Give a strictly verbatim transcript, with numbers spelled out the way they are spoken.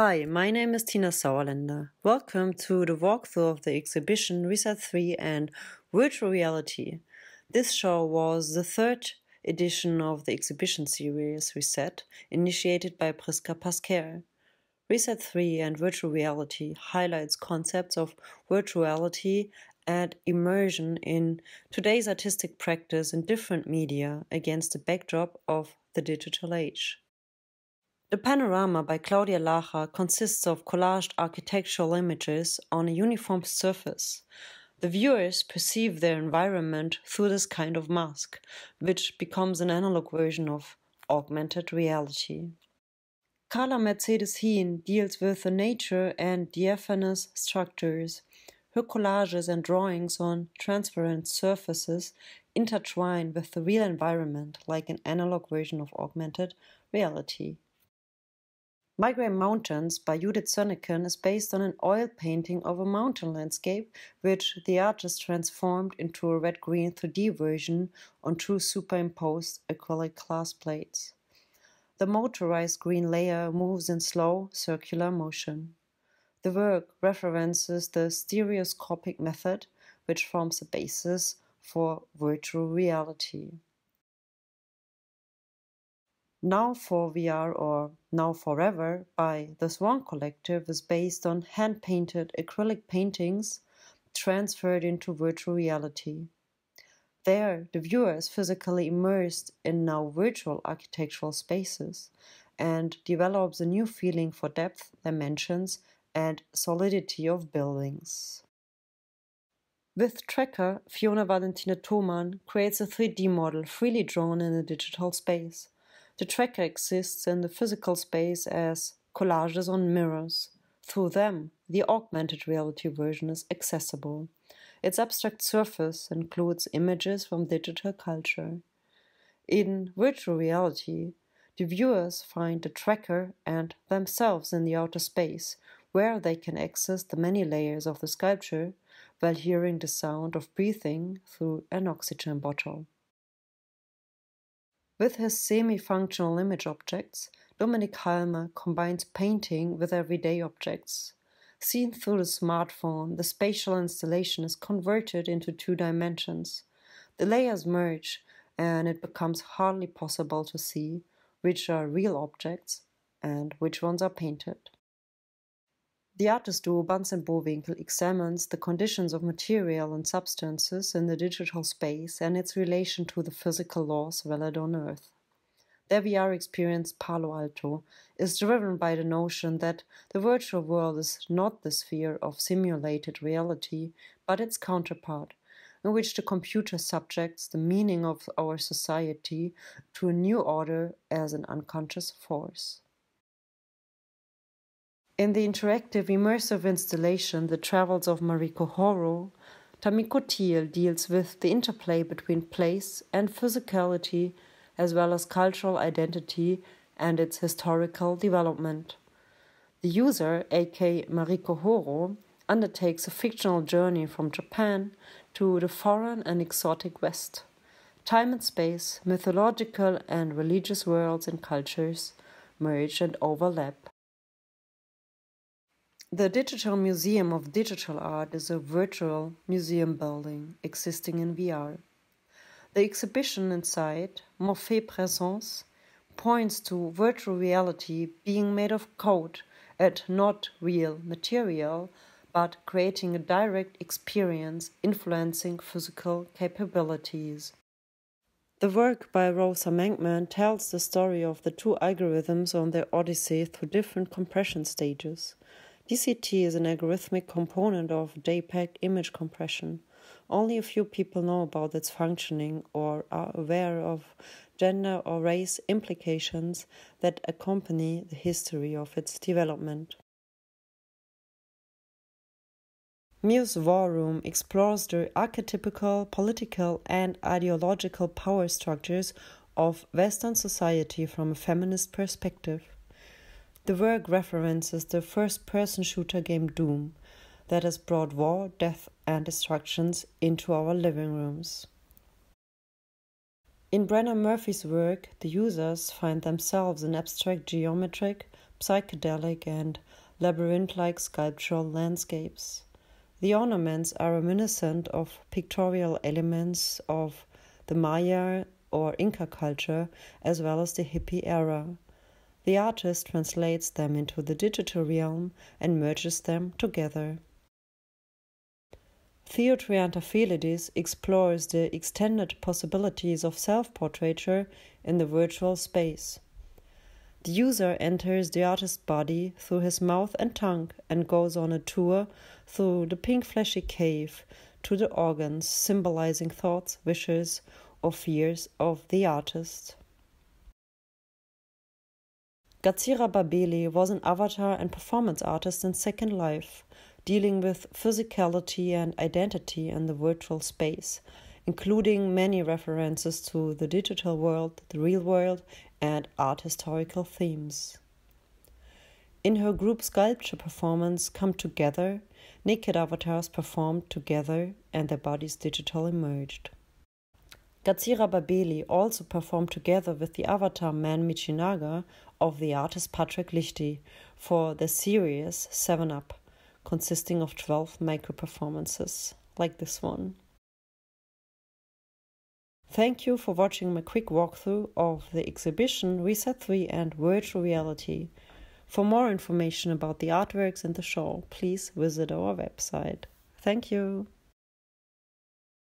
Hi, my name is Tina Sauerländer. Welcome to the walkthrough of the exhibition Reset three and Virtual Reality. This show was the third edition of the exhibition series Reset, initiated by Priska Pasquer. Reset three and Virtual Reality highlights concepts of virtuality and immersion in today's artistic practice in different media against the backdrop of the digital age. The panorama by Claudia Larcher consists of collaged architectural images on a uniform surface. The viewers perceive their environment through this kind of mask, which becomes an analog version of augmented reality. Carla Mercedes Hihn deals with the nature and diaphanous structures. Her collages and drawings on transparent surfaces intertwine with the real environment like an analog version of augmented reality. Migräne Mountains by Judith Sönnicken is based on an oil painting of a mountain landscape, which the artist transformed into a red-green three D version on two superimposed acrylic glass plates. The motorized green layer moves in slow, circular motion. The work references the stereoscopic method, which forms the basis for virtual reality. Now for V R or Now Forever by the Swan Collective is based on hand-painted acrylic paintings transferred into virtual reality. There, the viewer is physically immersed in now virtual architectural spaces and develops a new feeling for depth, dimensions, and solidity of buildings. With Tracker, Fiona Valentina Thomann creates a three D model freely drawn in a digital space. The tracker exists in the physical space as collages on mirrors. Through them, the augmented reality version is accessible. Its abstract surface includes images from digital culture. In virtual reality, the viewers find the tracker and themselves in the outer space, where they can access the many layers of the sculpture while hearing the sound of breathing through an oxygen bottle. With his semi-functional image objects, Dominik Halmer combines painting with everyday objects. Seen through the smartphone, the spatial installation is converted into two dimensions. The layers merge and it becomes hardly possible to see which are real objects and which ones are painted. The artist duo Banz and Bowinkel examines the conditions of material and substances in the digital space and its relation to the physical laws valid on Earth. Their V R experience, Palo Alto, is driven by the notion that the virtual world is not the sphere of simulated reality, but its counterpart, in which the computer subjects the meaning of our society to a new order as an unconscious force. In the interactive immersive installation The Travels of Mariko Horo, Tamiko Thiel deals with the interplay between place and physicality as well as cultural identity and its historical development. The user, aka Mariko Horo, undertakes a fictional journey from Japan to the foreign and exotic West. Time and space, mythological and religious worlds and cultures merge and overlap. The Digital Museum of Digital Art is a virtual museum building existing in V R. The exhibition inside, Morphé Presence, points to virtual reality being made of code and not real material, but creating a direct experience influencing physical capabilities. The work by Rosa Menkman tells the story of the two algorithms on their odyssey through different compression stages. D C T is an algorithmic component of JPEG image compression. Only a few people know about its functioning or are aware of gender or race implications that accompany the history of its development. Mew's War Room explores the archetypical, political and ideological power structures of Western society from a feminist perspective. The work references the first-person shooter game Doom that has brought war, death and destructions into our living rooms. In Brenna Murphy's work, the users find themselves in abstract geometric, psychedelic and labyrinth-like sculptural landscapes. The ornaments are reminiscent of pictorial elements of the Maya or Inca culture, as well as the hippie era. The artist translates them into the digital realm and merges them together. Theo Triantafyllidis explores the extended possibilities of self-portraiture in the virtual space. The user enters the artist's body through his mouth and tongue and goes on a tour through the pink fleshy cave to the organs symbolizing thoughts, wishes, or fears of the artist. Gazira Babeli was an avatar and performance artist in Second Life, dealing with physicality and identity in the virtual space, including many references to the digital world, the real world, and art historical themes. In her group sculpture performance Come Together, naked avatars performed together and their bodies digitally merged. Gazira Babeli also performed together with the avatar Man Michinaga of the artist Patrick Lichty for the series seven up, consisting of twelve micro-performances, like this one. Thank you for watching my quick walkthrough of the exhibition Reset three and Virtual Reality. For more information about the artworks and the show, please visit our website. Thank you!